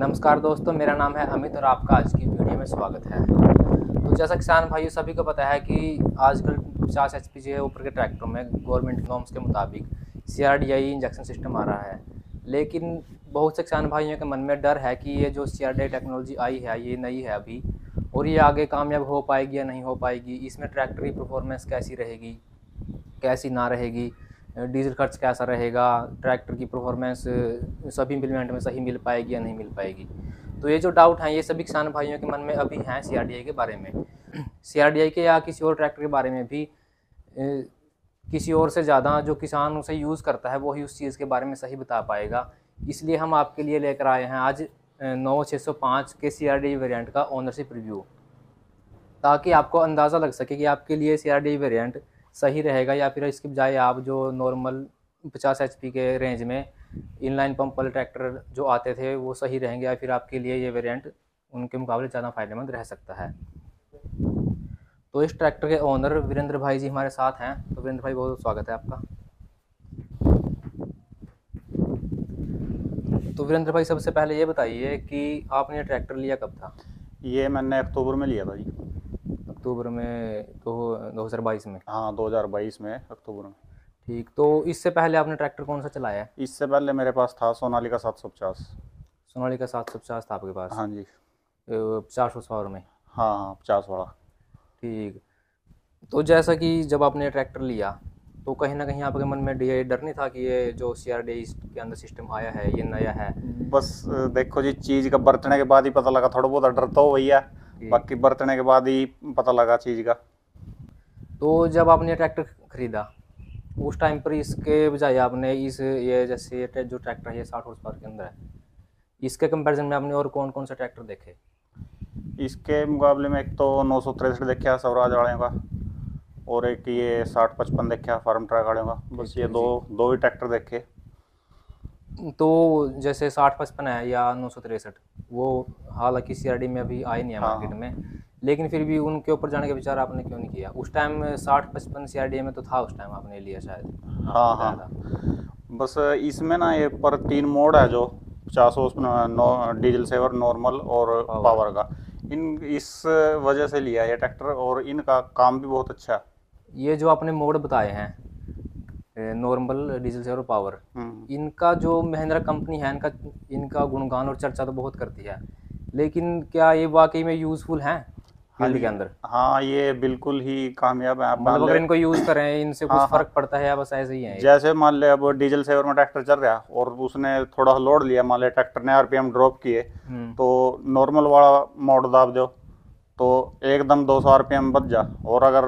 नमस्कार दोस्तों, मेरा नाम है अमित और आपका आज की वीडियो में स्वागत है। तो जैसा किसान भाइयों सभी को पता है कि आजकल 50 HP जो है ऊपर के ट्रैक्टरों में गवर्नमेंट नॉर्म्स के मुताबिक CRDI इंजेक्शन सिस्टम आ रहा है, लेकिन बहुत से किसान भाइयों के मन में डर है कि ये जो CRDI टेक्नोलॉजी आई है ये नई है अभी, और ये आगे कामयाब हो पाएगी या नहीं हो पाएगी, इसमें ट्रैक्टर की परफॉर्मेंस कैसी रहेगी कैसी ना रहेगी, डीजल खर्च कैसा रहेगा, ट्रैक्टर की परफॉर्मेंस सभी इम्प्लीमेंट में सही मिल पाएगी या नहीं मिल पाएगी। तो ये जो डाउट हैं ये सभी किसान भाइयों के मन में अभी हैं CRDI के बारे में। CRDI के या किसी और ट्रैक्टर के बारे में भी किसी और से ज़्यादा जो किसान उसे यूज़ करता है वही उस चीज़ के बारे में सही बता पाएगा, इसलिए हम आपके लिए लेकर आए हैं आज 9605 के CRDI वेरिएंट का ओनरशिप रिव्यू, ताकि आपको अंदाज़ा लग सके कि आपके लिए CRDI वेरिएंट सही रहेगा या फिर इसके बजाय आप जो नॉर्मल 50 HP के रेंज में इनलाइन पंप वाले ट्रैक्टर जो आते थे वो सही रहेंगे या फिर आपके लिए ये वेरिएंट उनके मुकाबले ज़्यादा फ़ायदेमंद रह सकता है। तो इस ट्रैक्टर के ओनर वीरेंद्र भाई जी हमारे साथ हैं। तो वीरेंद्र भाई बहुत स्वागत है आपका। तो वीरेंद्र भाई सबसे पहले ये बताइए कि आपने ट्रैक्टर लिया कब था? ये मैंने अक्टूबर में लिया था जी। अक्टूबर में? तो 2022 में? हाँ 2022 में अक्टूबर में। ठीक, तो इससे पहले आपने ट्रैक्टर कौन सा चलाया है? इससे पहले मेरे पास था सोनालिका 750। सोनालिका 750 था आपके पास? हाँ जी, 50 हॉर्स पावर में। हाँ 50 वाला। ठीक, तो जैसा कि जब आपने ट्रैक्टर लिया तो कहीं ना कहीं आपके मन में ये डर नहीं था कि ये जो CRDI के अंदर सिस्टम आया है ये नया है? बस देखो जी, चीज़ का बरतने के बाद ही पता लगा, थोड़ा बहुत डर तो वही है, बाकी बरतने के बाद ही पता लगा चीज़ का। तो जब आपने ट्रैक्टर खरीदा उस टाइम पर इसके बजाय आपने जैसे जो ट्रैक्टर है ये 60 हॉर्स पावर के अंदर है, इसके कंपेरिजन में आपने और कौन कौन से ट्रैक्टर देखे? इसके मुकाबले में एक तो 963 देखा स्वराज वाले का, और एक ये 6055 देखा फार्मट्रैक वाले का, बस ये दो ही ट्रैक्टर देखे। तो जैसे 6055 है या 963 वो हालांकि CRDI में अभी आए नहीं है मार्केट में, लेकिन फिर भी उनके ऊपर जाने का विचार आपने क्यों नहीं किया उस टाइम? 6055 CRDI में तो था उस टाइम आपने लिया शायद? हाँ, बस इसमें ना ये पर 3 मोड है जो 50 डीजल सेवर, नॉर्मल और पावर का, इन इस वजह से लिया ये ट्रैक्टर, और इनका काम भी बहुत अच्छा है। ये जो आपने मोड बताए हैं नॉर्मल, डीजल से और पावर, इनका जो महिंद्रा कंपनी है इनका गुणगान और चर्चा तो बहुत करती है, लेकिन क्या ये वाकई में यूजफुल हैं फील्ड के अंदर? हाँ ये बिल्कुल ही कामयाब है, मतलब अगर इनको यूज करें इनसे कुछ फर्क पड़ता है या बस ऐसे ही है? जैसे मान ले अब डीजल सेवर में ट्रैक्टर चल रहा है और उसने थोड़ा लोड लिया, मान ले ट्रैक्टर ने RPM ड्रॉप किए, तो नॉर्मल वाला मोड दाब दो तो एकदम 200 RPM बच जा, और अगर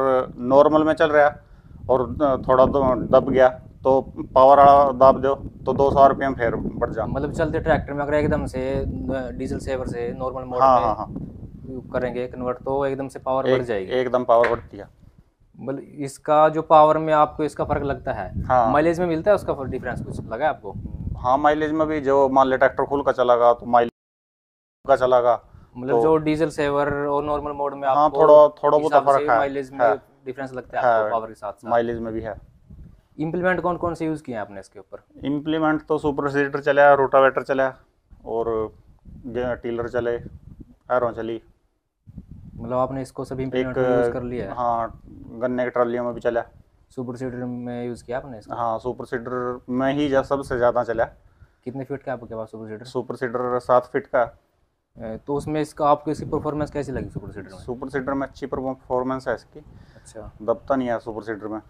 नॉर्मल में चल रहा है और थोड़ा दब गया तो पावर वाला दाब दो तो 200 RPM फिर बढ़ जा। मतलब चलते ट्रैक्टर में अगर एकदम से डीजल सेवर से नॉर्मल मोड में करेंगे कन्वर्ट तो एकदम से पावर बढ़ जाएगी? एकदम पावर बढ़ती है। मतलब इसका जो पावर में आपको इसका फर्क लगता है? हाँ। माइलेज में मिलता है उसका फर्क, डिफरेंस कुछ लगा आपको? हाँ माइलेज में भी जो मान ले ट्रैक्टर खुल का चलागा तो माइलेज का चलागा, मतलब तो जो डीजल सेवर और नॉर्मल मोड में आपको थोड़ा बहुत फर्क है, माइलेज में डिफरेंस लगता है आपको पावर के साथ? माइलेज में भी है। इम्प्लीमेंट कौन कौन से यूज किए आपने इसके ऊपर? इम्प्लीमेंट तो सुपर सीडर चला, रोटावेटर चला और टीलर चले, एरो चली, मतलब आपने इसको सभी इम्प्लीमेंट यूज़ कर लिया है? हाँ, गन्ने की ट्रालियों में भी चला। सुपर सीडर में यूज़ किया आपने इसको? हाँ सुपर सीडर में ही सबसे ज़्यादा चला। कितने फीट का आपके पास super seeder? Super seeder 7 feet का। तो उसमें इसका आपको इसकी परफॉर्मेंस कैसी लगी सुपर सीडर में? सुपर सीडर में अच्छी परफॉर्मेंस है इसकी। अच्छा, दबता नहीं है सुपर सीडर में,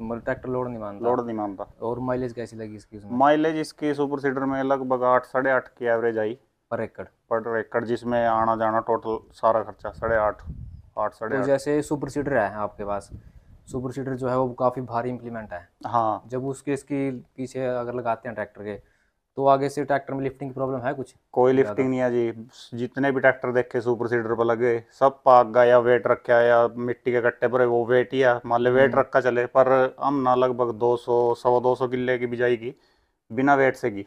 मतलब ट्रैक्टर लोड नहीं मानता। और माइलेज कैसी लगी इसकी? माइलेज इसकी सुपर सीडर में लगभग 8-8.5 की एवरेज आई पर एकड़, जिसमें आना जाना टोटल सारा खर्चा 8.5। तो जैसे सुपर सीडर है आपके पास, सुपर सीडर जो है वो काफ़ी भारी इम्प्लीमेंट है। हाँ, जब उसके इसकी पीछे अगर लगाते हैं ट्रैक्टर के तो आगे से ट्रैक्टर में लिफ्टिंग प्रॉब्लम है कुछ? कोई लिफ्टिंग नहीं है जी, जितने भी ट्रैक्टर देखे सुपर सीडर पर लगे सब पाक गया, वेट रखा या मिट्टी के कट्टे पर वो वेट ही है, मान लो वेट रखा चले, पर हम ना लगभग 200-250 किले की बिजाई की बिना वेट से की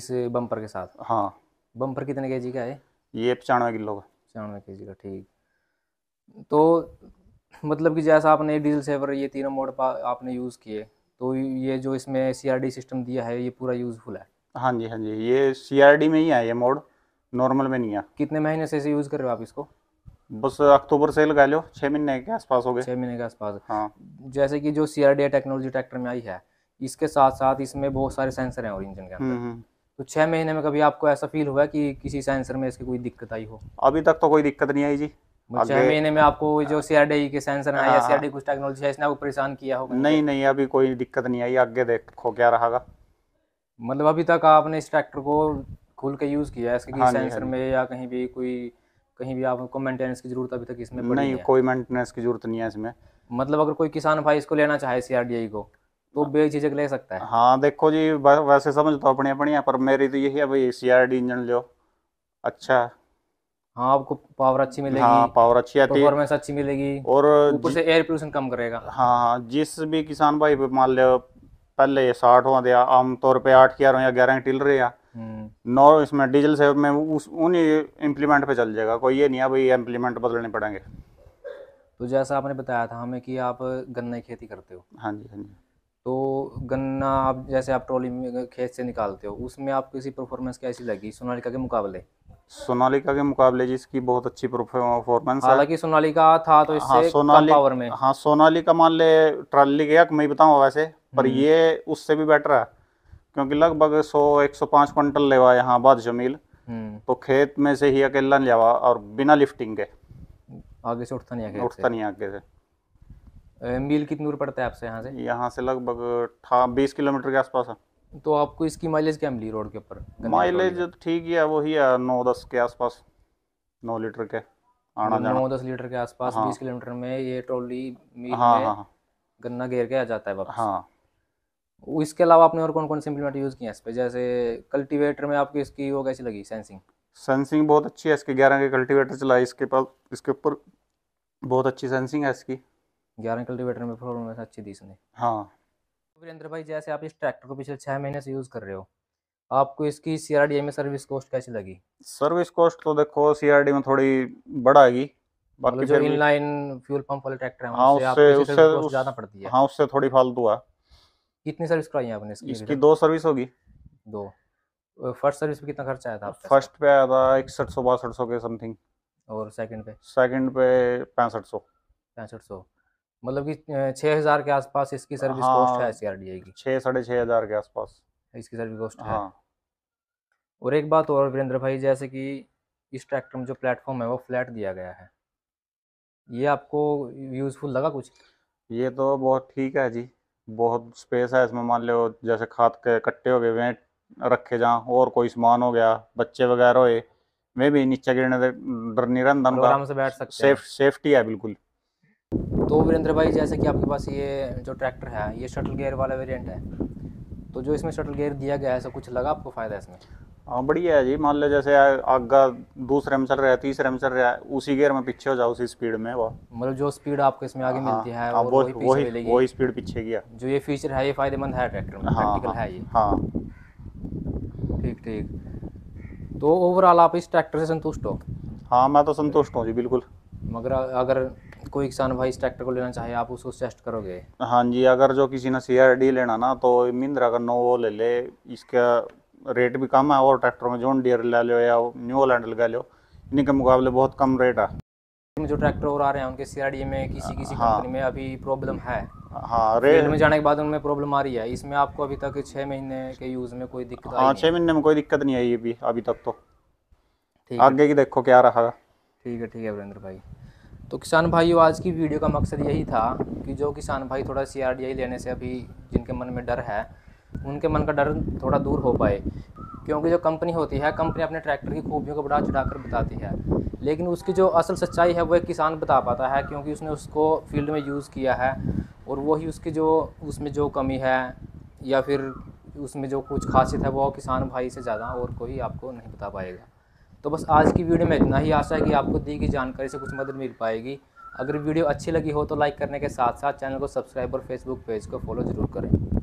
इस बम्पर के साथ। हाँ, बम्पर कितने केजी का है ये? 95 किलो का। 95 केजी का, ठीक। तो मतलब कि जैसा आपने डीजल सेवर ये तीनों मोड आपने यूज़ किए, तो ये जो इसमें CRDI सिस्टम दिया है ये पूरा यूजफुल है? हाँ जी, हाँ जी, ये CRDI में ही है ये मोड, नॉर्मल में नहीं है। कितने महीने से यूज कर रहे हो आप इसको? बस अक्टूबर से लगा लो, 6 महीने के आसपास हो गए। 6 महीने के आसपास। हाँ, जैसे कि जो CRDI टेक्नोलॉजी ट्रैक्टर में आई है, इसके साथ साथ इसमें बहुत सारे सेंसर हैं और इंजन के अंदर, तो 6 महीने में कभी आपको ऐसा फील हुआ कि किसी सेंसर में इसकी कोई दिक्कत आई हो? अभी तक तो कोई दिक्कत नहीं आई जी। 6 महीने में आपको जो CRDI के सेंसर हैं या CRDI कुछ टेक्नोलॉजी है, इसने आपको परेशान किया होगा? नहीं नहीं, अभी कोई दिक्कत नहीं आई। आगे देखो क्या रहेगा। मतलब अभी तक आपने इस ट्रैक्टर को खुल के यूज किया है, इसके किसी सेंसर में या कहीं भी कोई आपको मेंटेनेंस की जरूरत अभी तक इसमें पड़ी नहीं है? कोई मेंटेनेंस की जरूरत नहीं है इसमें। मतलब अगर कोई किसान भाई इसको लेना चाहे CRDI को, तो बेझिझक ले सकता है? हाँ देखो जी, वैसे समझ तो अपने अपने हैं, पर मेरी तो यही है भाई CRDI इंजन लो, अच्छा। हाँ, आपको पावर अच्छी मिलेगी। हाँ, पावर अच्छी आती है, परफॉर्मेंस अच्छी मिलेगी, और ऊपर से एयर पोल्यूशन कम करेगा। हाँ, जिस भी किसान भाई मान लो पहले 60 हो गया, आमतौर पर 8 या 11 टिल रहे हैं, नौ इसमें डीजल से में उस उन्हीं इम्प्लीमेंट पे चल जाएगा। कोई ये नहीं है भाई इम्प्लीमेंट बदलने पड़ेंगे। तो जैसा आपने बताया था हमें कि आप गन्ने की खेती करते हो। हाँ जी, हाँ जी। तो गन्ना आप जैसे आप ट्रॉली में खेत से निकालते हो, उसमें आपको किसी परफॉर्मेंस कैसी लगी सोनालिका के मुकाबले? सोनालिका के मुकाबले जिसकी बहुत अच्छी परफॉर्मेंस, हालांकि सोनालिका था तो इससे कम पावर में। हाँ, सोनालिका मान ले ट्राली गया मैं बताऊँ वैसे, पर ये उससे भी बेटर है, क्योंकि लगभग 100-105 क्विंटल लेवा यहाँ बाद जमील, तो खेत में से ही अकेला लेवा और बिना लिफ्टिंग के, आगे से उठता नहीं है, उठता नहीं आगे से। मील कितनी दूर पड़ता है आपसे यहाँ से? यहाँ से लगभग 20 किलोमीटर के आसपास है। तो आपको इसकी माइलेज क्या मिली रोड के ऊपर? माइलेज ठीक है, वही है 9-10 के आसपास, 9 लीटर के आना जाना, 9-10 लीटर के आसपास। 20 किलोमीटर में ये ट्रॉली मील में गन्ना घेर के आ जाता है वापस। हाँ, इसके अलावा आपने और कौन कौन से इम्प्लीमेंट यूज़ किए हैं इस पे? जैसे कल्टीवेटर में आपकी इसकी वो कैसी लगी सेंसिंग? सेंसिंग बहुत अच्छी है इसके। 11 के कल्टीवेटर चलाए इसके पास, इसके ऊपर बहुत अच्छी सेंसिंग है इसकी। 11 कल्टीवेटर में परफॉर्मेंस अच्छी दी इसने। हाँ वीरेंद्र भाई, जैसे आप इस ट्रैक्टर को पिछले 6 महीने से यूज़ कर रहे हो, आपको इसकी CRDI में सर्विस कॉस्ट कैसी लगी? सर्विस कॉस्ट तो देखो CRDI में थोड़ी बढ़ा आएगी, बाकी जो इनलाइन फ्यूल पंप वाले ट्रैक्टर है उससे ज़्यादा पड़ती है। हाँ, उससे थोड़ी फालतू है। कितनी सर्विस कराई है आपने इसकी? इसकी 2 सर्विस होगी। 2। फर्स्ट सर्विस पे कितना खर्चा आया था? फर्स्ट पे आया था 6100-6200 के समथिंग, और सेकंड पे 6500। मतलब कि 6000 के आसपास इसकी सर्विस कॉस्ट है CRDI की। 6-6.5 हज़ार के आसपास इसकी सर्विस कॉस्ट है। और एक बात और वीरेंद्र भाई, जैसे कि इस ट्रैक्टर में जो प्लेटफॉर्म है वो फ्लैट दिया गया है, ये आपको यूजफुल लगा कुछ? ये तो बहुत ठीक है जी, बहुत स्पेस है इसमें। मान लो जैसे खाद के कट्टे हो गए, वे रखे जहाँ, और कोई सामान हो गया, बच्चे वगैरह होए, वे भी नीचे गिरने से डर नहीं रहता उनका, आराम से बैठ सकते हैं। सेफ्टी है बिल्कुल। तो वीरेंद्र भाई, जैसे कि आपके पास ये जो ट्रैक्टर है ये शटल गियर वाला वेरिएंट है, तो जो इसमें शटल गियर दिया गया है, ऐसा कुछ लगा आपको फ़ायदा इसमें? हाँ बढ़िया है जी। मान लो जैसे आगा 2रे में चल रहा है, 3रे में चल रहा है, उसी गियर में पीछे हो जाओ उसी स्पीड में। वो मतलब जो स्पीड आपको इसमें आगे मिलती है और वही स्पीड पीछे गया। जो ये फीचर है ये फायदेमंद है ट्रैक्टर में, प्रैक्टिकल है ये। हाँ ठीक। तो ओवरऑल आप इस ट्रैक्टर से संतुष्ट हो? हाँ, मैं तो संतुष्ट हूँ जी बिल्कुल। मगर अगर कोई किसान भाई इस ट्रैक्टर को लेना चाहे, आप उसको सजेस्ट करोगे? हाँ जी, अगर जो किसी ने CRDI लेना ना, तो महिंद्रा का 9 ले ले, इसका रेट भी कम है, और ट्रैक्टर में जॉन डियर ले लो या न्यू हॉलैंड लगा लो, इनके मुकाबले बहुत कम रेट है। जो ट्रैक्टर और आ रहे हैं उनके CRDI में किसी कंपनी में अभी प्रॉब्लम है। हाँ, रेट में जाने के बाद उनमें प्रॉब्लम आ रही है। इसमें आपको अभी तक 6 महीने के यूज में कोई दिक्कत? हाँ, 6 महीने में कोई दिक्कत नहीं आई अभी तक, तो आगे की देखो क्या रहा। ठीक है, ठीक है वीरेंद्र भाई। तो किसान भाइयों, आज की वीडियो का मकसद यही था कि जो किसान भाई थोड़ा CRDI लेने से अभी जिनके मन में डर है, उनके मन का डर थोड़ा दूर हो पाए। क्योंकि जो कंपनी होती है, कंपनी अपने ट्रैक्टर की खूबियों को बढ़ा चढ़ा कर बताती है, लेकिन उसकी जो असल सच्चाई है वो एक किसान बता पाता है, क्योंकि उसने उसको फील्ड में यूज़ किया है, और वही उसकी जो उसमें जो कमी है या फिर उसमें जो कुछ खासियत है वो किसान भाई से ज़्यादा और कोई आपको नहीं बता पाएगा। तो बस आज की वीडियो में इतना ही। आशा है कि आपको दी गई जानकारी से कुछ मदद मिल पाएगी। अगर वीडियो अच्छी लगी हो तो लाइक करने के साथ साथ चैनल को सब्सक्राइब और फेसबुक पेज को फॉलो ज़रूर करें।